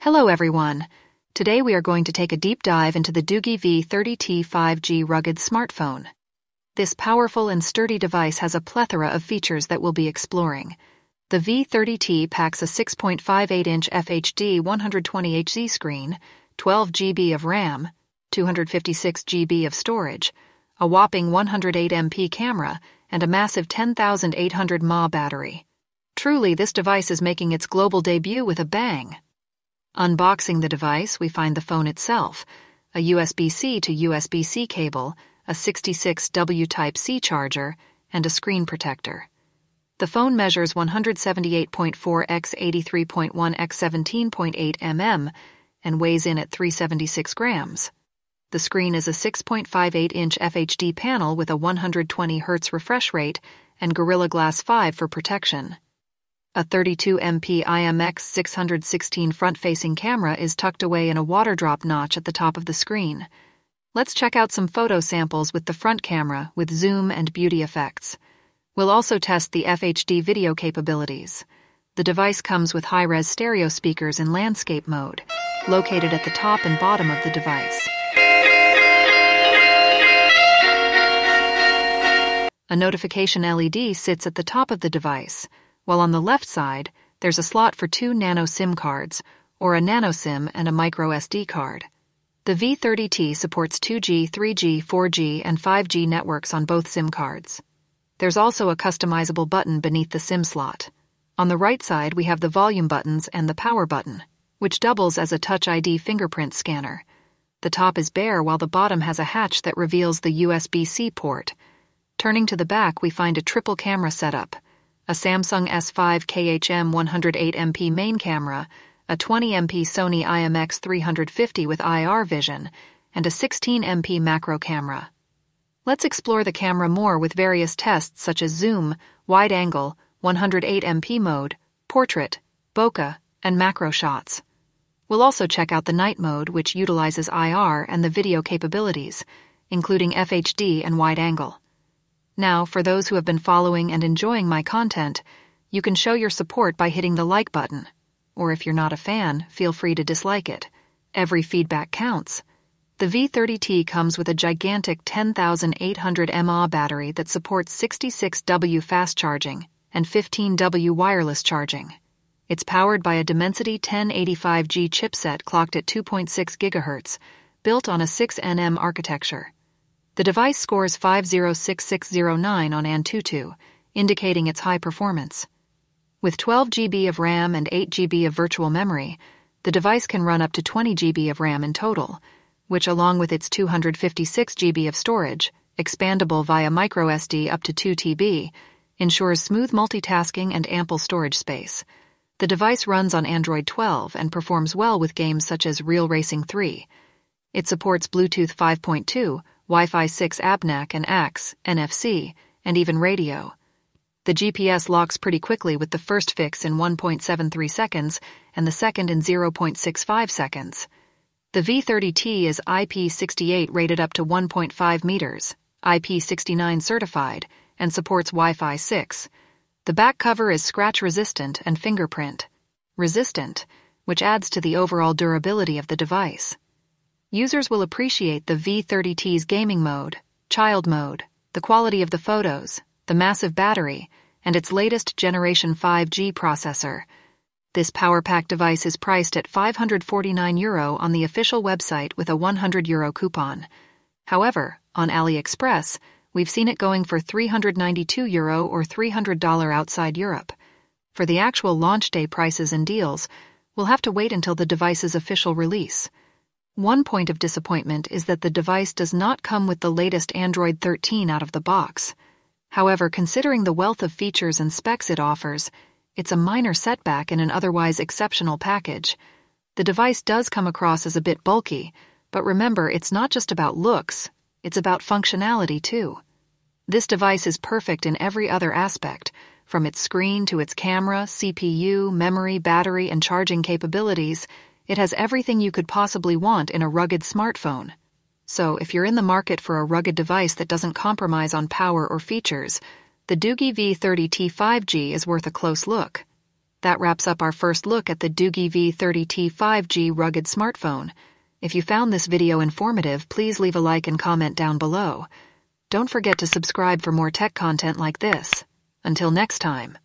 Hello everyone. Today we are going to take a deep dive into the Doogee V30T 5G rugged smartphone. This powerful and sturdy device has a plethora of features that we'll be exploring. The V30T packs a 6.58-inch FHD 120Hz screen, 12 GB of RAM, 256 GB of storage, a whopping 108 MP camera, and a massive 10,800 mAh battery. Truly, this device is making its global debut with a bang. Unboxing the device, we find the phone itself, a USB-C to USB-C cable, a 66W Type-C charger, and a screen protector. The phone measures 178.4 x 83.1 x 17.8 mm and weighs in at 376 grams. The screen is a 6.58-inch FHD panel with a 120 Hz refresh rate and Gorilla Glass 5 for protection. A 32MP IMX616 front-facing camera is tucked away in a water drop notch at the top of the screen. Let's check out some photo samples with the front camera with zoom and beauty effects. We'll also test the FHD video capabilities. The device comes with high-res stereo speakers in landscape mode, located at the top and bottom of the device. A notification LED sits at the top of the device, while on the left side, there's a slot for two nano SIM cards, or a nano SIM and a micro SD card. The V30T supports 2G, 3G, 4G, and 5G networks on both SIM cards. There's also a customizable button beneath the SIM slot. On the right side, we have the volume buttons and the power button, which doubles as a Touch ID fingerprint scanner. The top is bare while the bottom has a hatch that reveals the USB-C port. Turning to the back, we find a triple camera setup, a Samsung S5 KHM 108MP main camera, a 20MP Sony IMX 350 with IR vision, and a 16MP macro camera. Let's explore the camera more with various tests such as zoom, wide angle, 108MP mode, portrait, bokeh, and macro shots. We'll also check out the night mode, which utilizes IR and the video capabilities, including FHD and wide angle. Now, for those who have been following and enjoying my content, you can show your support by hitting the like button. Or if you're not a fan, feel free to dislike it. Every feedback counts. The V30T comes with a gigantic 10,800 mAh battery that supports 66W fast charging and 15W wireless charging. It's powered by a Dimensity 1085G chipset clocked at 2.6 GHz, built on a 6nm architecture. The device scores 506609 on AnTuTu, indicating its high performance. With 12 GB of RAM and 8 GB of virtual memory, the device can run up to 20 GB of RAM in total, which along with its 256 GB of storage, expandable via microSD up to 2 TB, ensures smooth multitasking and ample storage space. The device runs on Android 12 and performs well with games such as Real Racing 3. It supports Bluetooth 5.2, Wi-Fi 6 ABNAC and AX, NFC, and even radio. The GPS locks pretty quickly with the first fix in 1.73 seconds and the second in 0.65 seconds. The V30T is IP68 rated up to 1.5 meters, IP69 certified, and supports Wi-Fi 6. The back cover is scratch-resistant and fingerprint-resistant, which adds to the overall durability of the device. Users will appreciate the V30T's gaming mode, child mode, the quality of the photos, the massive battery, and its latest generation 5G processor. This power-pack device is priced at €549 on the official website with a €100 coupon. However, on AliExpress, we've seen it going for €392 or $300 outside Europe. For the actual launch day prices and deals, we'll have to wait until the device's official release. One point of disappointment is that the device does not come with the latest Android 13 out of the box. However, considering the wealth of features and specs it offers, it's a minor setback in an otherwise exceptional package. The device does come across as a bit bulky, but remember, it's not just about looks, it's about functionality too. This device is perfect in every other aspect, from its screen to its camera, CPU, memory, battery, and charging capabilities. It has everything you could possibly want in a rugged smartphone. So, if you're in the market for a rugged device that doesn't compromise on power or features, the Doogee V30T 5G is worth a close look. That wraps up our first look at the Doogee V30T 5G rugged smartphone. If you found this video informative, please leave a like and comment down below. Don't forget to subscribe for more tech content like this. Until next time.